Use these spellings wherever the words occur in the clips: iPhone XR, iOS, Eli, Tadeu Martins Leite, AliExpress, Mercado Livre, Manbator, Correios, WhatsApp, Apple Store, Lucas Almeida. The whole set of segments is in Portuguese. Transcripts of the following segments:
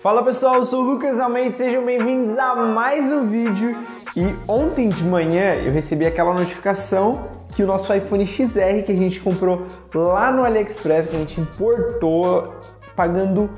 Fala pessoal, eu sou o Lucas Almeida, sejam bem-vindos a mais um vídeo. E ontem de manhã eu recebi aquela notificação que o nosso iPhone XR que a gente comprou lá no AliExpress, que a gente importou, pagando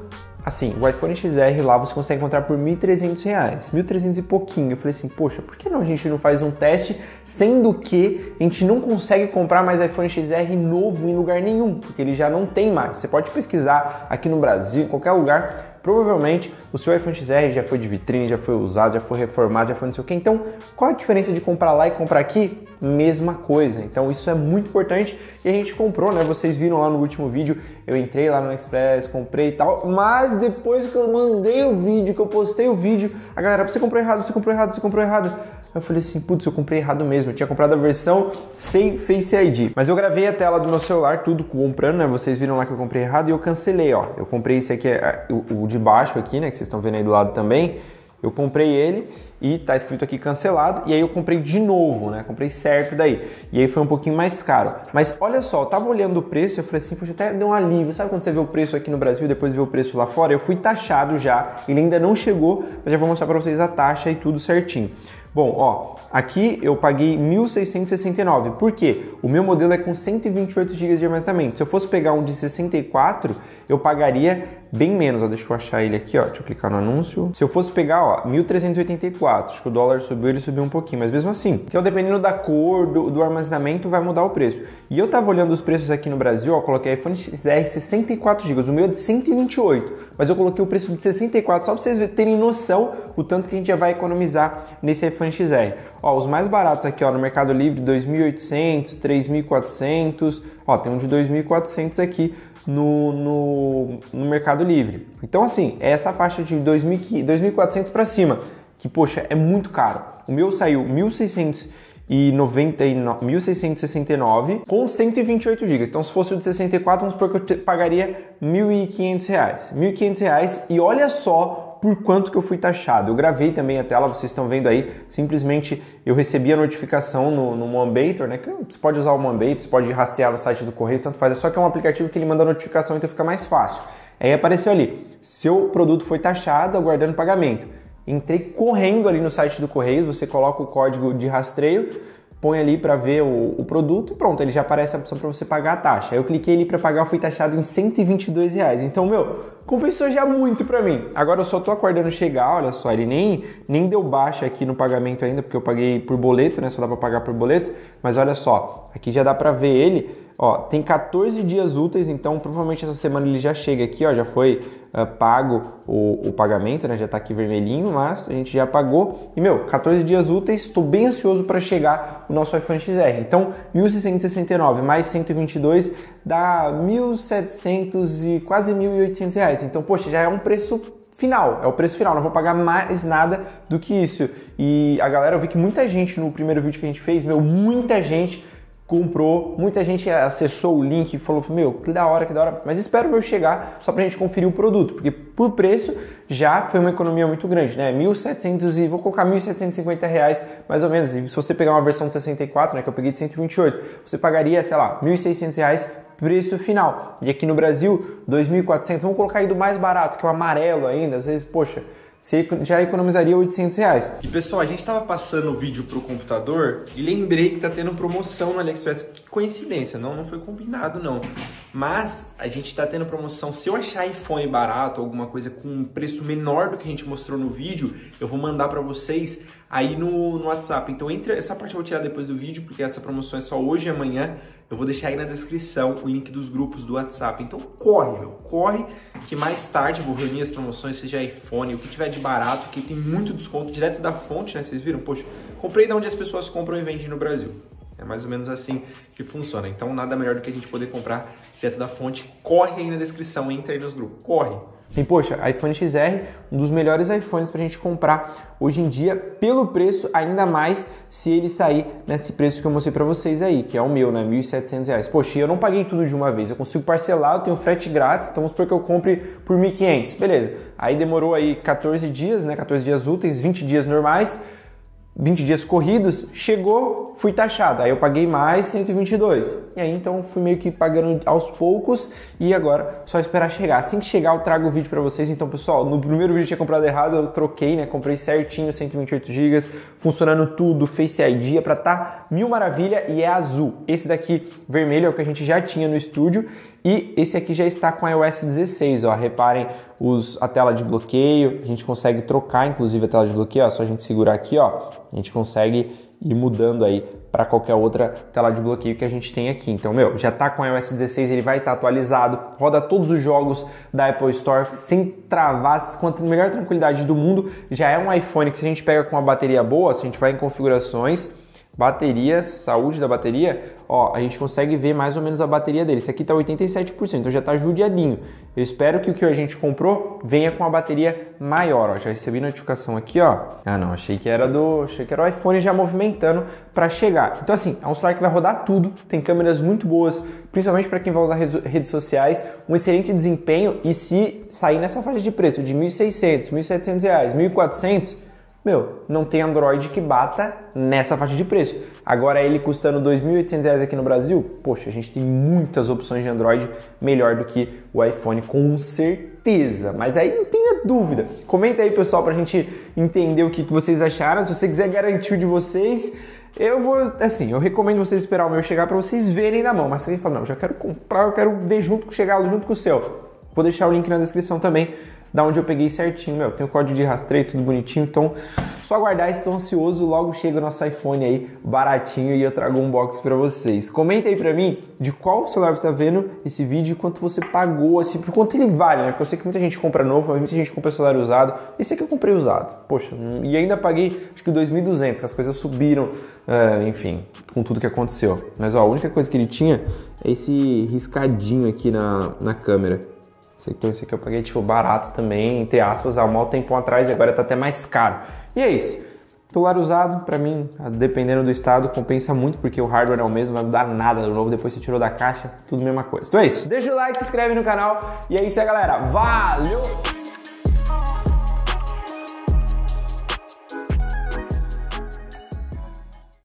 assim, o iPhone XR lá você consegue encontrar por R$ 1.300, 1.300 e pouquinho. Eu falei assim, poxa, por que não a gente não faz um teste, sendo que a gente não consegue comprar mais iPhone XR novo em lugar nenhum, porque ele já não tem mais. Você pode pesquisar aqui no Brasil, em qualquer lugar, provavelmente o seu iPhone XR já foi de vitrine, já foi usado, já foi reformado, já foi não sei o que. Então, qual a diferença de comprar lá e comprar aqui? Mesma coisa. Então, isso é muito importante e a gente comprou, né? Vocês viram lá no último vídeo, eu entrei lá no AliExpress, comprei e tal, mas depois que eu mandei o vídeo, que eu postei o vídeo, a galera, você comprou errado, você comprou errado, você comprou errado. Eu falei assim, putz, eu comprei errado mesmo, eu tinha comprado a versão sem Face ID. Mas eu gravei a tela do meu celular, tudo comprando, né? Vocês viram lá que eu comprei errado e eu cancelei, ó. Eu comprei esse aqui, o de baixo aqui, né? Que vocês estão vendo aí do lado também. Eu comprei ele e tá escrito aqui cancelado. E aí eu comprei de novo, né? Comprei certo daí. E aí foi um pouquinho mais caro. Mas olha só, eu tava olhando o preço e eu falei assim, poxa, até deu um alívio. Sabe quando você vê o preço aqui no Brasil e depois vê o preço lá fora? Eu fui taxado já. Ele ainda não chegou, mas já vou mostrar pra vocês a taxa e tudo certinho. Bom, ó, aqui eu paguei R$ 1.669. Por quê? O meu modelo é com 128 GB de armazenamento. Se eu fosse pegar um de 64, eu pagaria bem menos, ó, deixa eu achar ele aqui, ó, deixa eu clicar no anúncio. Se eu fosse pegar, ó, 1.384, acho que o dólar subiu, ele subiu um pouquinho, mas mesmo assim. Então, dependendo da cor, do armazenamento, vai mudar o preço. E eu tava olhando os preços aqui no Brasil, ó, coloquei iPhone XR 64 GB, o meu é de 128, mas eu coloquei o preço de 64, só pra vocês terem noção o tanto que a gente já vai economizar nesse iPhone XR. Ó, os mais baratos aqui, ó, no Mercado Livre, 2.800, 3.400, ó, tem um de 2.400 aqui, no Mercado Livre. Então assim, é essa faixa de 2.400 para cima, que poxa, é muito caro. O meu saiu R$ 1.669 com 128 GB. Então se fosse o de 64, vamos supor que eu pagaria R$ 1.500. E olha só por quanto que eu fui taxado. Eu gravei também a tela, vocês estão vendo aí, simplesmente eu recebi a notificação no Manbator, né? Que você pode usar o Manbator, você pode rastrear no site do Correios, tanto faz, é só que é um aplicativo que ele manda notificação, então fica mais fácil. Aí apareceu ali, seu produto foi taxado, aguardando pagamento. Entrei correndo ali no site do Correios, você coloca o código de rastreio, põe ali para ver o produto e pronto, ele já aparece a opção para você pagar a taxa. Eu cliquei ali para pagar, eu fui taxado em R$ 122. Então, meu, compensou já muito para mim. Agora eu só tô aguardando chegar, olha só, ele nem deu baixa aqui no pagamento ainda, porque eu paguei por boleto, né? Só dá para pagar por boleto, mas olha só, aqui já dá para ver ele, ó, tem 14 dias úteis, então provavelmente essa semana ele já chega aqui, ó, já foi pago o pagamento, né? Já tá aqui vermelhinho, mas a gente já pagou. E, meu, 14 dias úteis, tô bem ansioso para chegar o nosso iPhone XR. Então, 1.669 mais 122 dá 1.700 e quase R$ 1.800. Então, poxa, já é um preço final, é o preço final, não vou pagar mais nada do que isso. E a galera, eu vi que muita gente no primeiro vídeo que a gente fez, meu, muita gente comprou, muita gente acessou o link e falou, meu, que da hora, mas espero eu chegar só pra gente conferir o produto, porque por preço já foi uma economia muito grande, né, vou colocar R$ 1.750 mais ou menos, e se você pegar uma versão de 64, né, que eu peguei de 128, você pagaria, sei lá, R$ 1.600 preço final, e aqui no Brasil, 2.400, vamos colocar aí do mais barato, que é o amarelo ainda, às vezes, poxa, você já economizaria R$ 800. E pessoal, a gente estava passando o vídeo pro computador e lembrei que tá tendo promoção no AliExpress. Que coincidência, não foi combinado não. Mas a gente tá tendo promoção. Se eu achar iPhone barato, alguma coisa com um preço menor do que a gente mostrou no vídeo, eu vou mandar para vocês aí no WhatsApp. Então entra, essa parte eu vou tirar depois do vídeo, porque essa promoção é só hoje e amanhã. Eu vou deixar aí na descrição o link dos grupos do WhatsApp. Então corre, meu, corre, que mais tarde eu vou reunir as promoções, seja iPhone, o que tiver de barato, que tem muito desconto direto da fonte, né? Vocês viram? Poxa, comprei de onde as pessoas compram e vendem no Brasil. É mais ou menos assim que funciona. Então nada melhor do que a gente poder comprar direto da fonte. Corre aí na descrição, entra aí nos grupos, corre! E poxa, iPhone XR, um dos melhores iPhones pra gente comprar hoje em dia pelo preço, ainda mais se ele sair nesse preço que eu mostrei pra vocês aí, que é o meu, né, R$ 1.700. Poxa, eu não paguei tudo de uma vez, eu consigo parcelar, eu tenho frete grátis, então vamos supor que eu compre por R$ 1.500, beleza. Aí demorou aí 14 dias, né, 14 dias úteis, 20 dias normais, 20 dias corridos, chegou, fui taxado, aí eu paguei mais 122. E aí então fui meio que pagando aos poucos e agora só esperar chegar. Assim que chegar eu trago o vídeo para vocês. Então pessoal, no primeiro vídeo eu tinha comprado errado, eu troquei, né? Comprei certinho, 128 GB, funcionando tudo, Face ID, é pra tá mil maravilha e é azul. Esse daqui vermelho é o que a gente já tinha no estúdio e esse aqui já está com iOS 16, ó. Reparem a tela de bloqueio, a gente consegue trocar inclusive a tela de bloqueio, ó, só a gente segurar aqui, ó. A gente consegue ir mudando aí para qualquer outra tela de bloqueio que a gente tem aqui. Então, meu, já tá com o iOS 16, ele vai estar atualizado, roda todos os jogos da Apple Store sem travar, com a melhor tranquilidade do mundo. Já é um iPhone que se a gente pega com uma bateria boa, se a gente vai em configurações, bateria, saúde da bateria, ó, a gente consegue ver mais ou menos a bateria dele. Esse aqui tá 87%, então já tá judiadinho. Eu espero que o que a gente comprou venha com a bateria maior, ó. Já recebi notificação aqui, ó. Ah, não, achei que era o iPhone já movimentando para chegar. Então assim, é um celular que vai rodar tudo, tem câmeras muito boas, principalmente para quem vai usar redes sociais, um excelente desempenho e se sair nessa faixa de preço de R$ 1.600, R$ 1.700, R$ 1.400, meu, não tem Android que bata nessa faixa de preço. Agora ele custando R$ 2.800 aqui no Brasil, poxa, a gente tem muitas opções de Android melhor do que o iPhone, com certeza. Mas aí não tenha dúvida. Comenta aí, pessoal, pra gente entender o que vocês acharam. Se você quiser garantir o de vocês, eu vou, assim, eu recomendo vocês esperar o meu chegar pra vocês verem na mão. Mas se alguém fala, não, já quero comprar, eu quero ver junto, chegar junto com o seu, vou deixar o link na descrição também, da onde eu peguei certinho, meu, tem o código de rastreio, tudo bonitinho, então só aguardar, estou ansioso, logo chega o nosso iPhone aí, baratinho, e eu trago um box pra vocês. Comenta aí pra mim de qual celular você tá vendo esse vídeo, quanto você pagou, assim, por quanto ele vale, né, porque eu sei que muita gente compra novo, muita gente compra celular usado, esse aqui eu comprei usado, poxa, e ainda paguei, acho que 2.200, que as coisas subiram, enfim, com tudo que aconteceu. Mas ó, a única coisa que ele tinha é esse riscadinho aqui na câmera. Esse aqui eu paguei tipo barato também, entre aspas, há um mau tempo atrás, e agora tá até mais caro. E é isso. Celular usado, pra mim, dependendo do estado, compensa muito, porque o hardware é o mesmo, não vai mudar nada do novo, depois você tirou da caixa, tudo a mesma coisa. Então é isso. Deixa o like, se inscreve no canal, e é isso aí, galera. Valeu!